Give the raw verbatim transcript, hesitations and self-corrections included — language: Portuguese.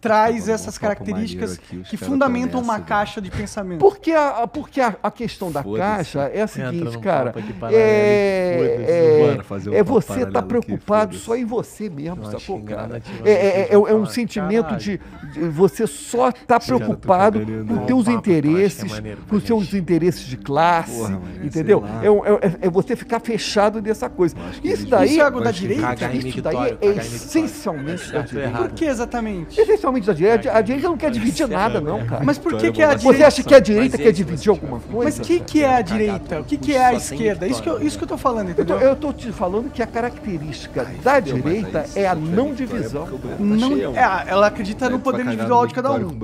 traz essas características aqui, que fundamentam uma caixa de pensamento. Porque a, porque a, a questão da caixa é a seguinte, cara, é, é, é você tá preocupado só em você mesmo, sacou, cara? É, é, é, é um sentimento de, de você só tá preocupado com teus interesses, com seus interesses de classe, entendeu? É, é, é você ficar fechado dessa coisa. Isso daí, isso é algo da direita, isso daí é essencialmente da direita. Por que exatamente? Da direita. A direita não quer dividir nada, não, cara. Mas por que que é a direita? Você acha que a direita quer dividir alguma coisa? Mas o que que é a direita? O que que é a esquerda? Isso que eu, isso que eu tô falando, entendeu? Eu tô te falando que a característica da direita é a não divisão. Não, é, ela acredita no poder individual de cada um.